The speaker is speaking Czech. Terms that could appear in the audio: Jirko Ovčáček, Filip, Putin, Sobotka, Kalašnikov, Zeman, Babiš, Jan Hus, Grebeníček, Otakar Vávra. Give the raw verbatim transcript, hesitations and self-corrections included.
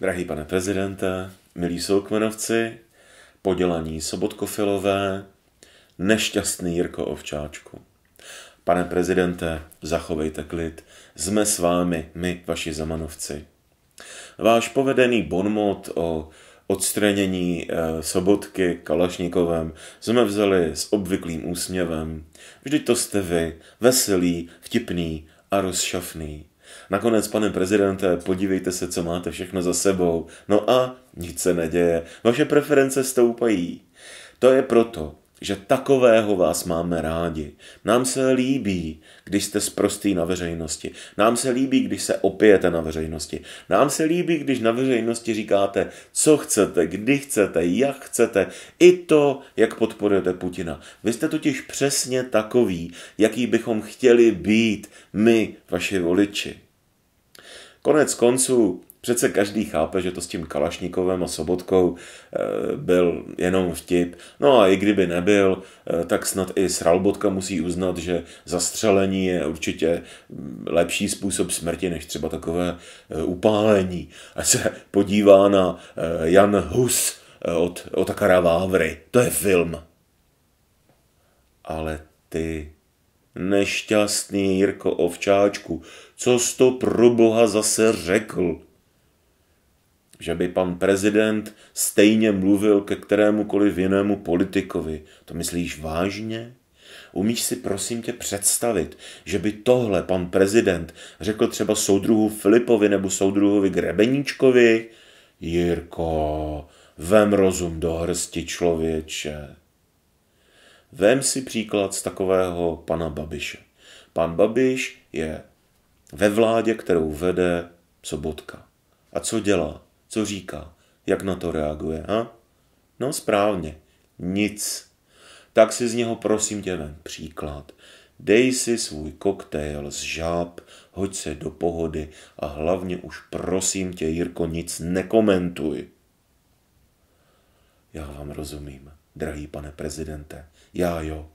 Drahý pane prezidente, milí soukmenovci, podělaní sobotkofilové, nešťastný Jirko Ovčáčku. Pane prezidente, zachovejte klid, jsme s vámi, my, vaši zemanovci. Váš povedený bonmot o odstranění Sobotky Kalašnikovem jsme vzali s obvyklým úsměvem. Vždyť to jste vy, veselý, vtipný a rozšafný. Nakonec, pane prezidente, podívejte se, co máte všechno za sebou. No a nic se neděje. Vaše preference stoupají. To je proto, že takového vás máme rádi. Nám se líbí, když jste sprostý na veřejnosti. Nám se líbí, když se opijete na veřejnosti. Nám se líbí, když na veřejnosti říkáte, co chcete, kdy chcete, jak chcete. I to, jak podporujete Putina. Vy jste totiž přesně takový, jaký bychom chtěli být my, vaši voliči. Konec konců, přece každý chápe, že to s tím Kalašnikovem a Sobotkou byl jenom vtip. No a i kdyby nebyl, tak snad i sralbotka musí uznat, že zastřelení je určitě lepší způsob smrti, než třeba takové upálení. A se podívá na Jan Hus od Otakara Vávry. To je film. Ale ty... nešťastný Jirko Ovčáčku, co jsi to pro boha zase řekl? Že by pan prezident stejně mluvil ke kterémukoliv jinému politikovi. To myslíš vážně? Umíš si prosím tě představit, že by tohle pan prezident řekl třeba soudruhu Filipovi nebo soudruhovi Grebeníčkovi? Jirko, vem rozum do hrsti, člověče. Vem si příklad z takového pana Babiše. Pan Babiš je ve vládě, kterou vede Sobotka. A co dělá? Co říká? Jak na to reaguje? Ha? No správně. Nic. Tak si z něho prosím tě vem příklad. Dej si svůj koktejl z žáb, hoď se do pohody a hlavně už prosím tě, Jirko, nic nekomentuj. Já vám rozumím, drahý pane prezidente. Já jo.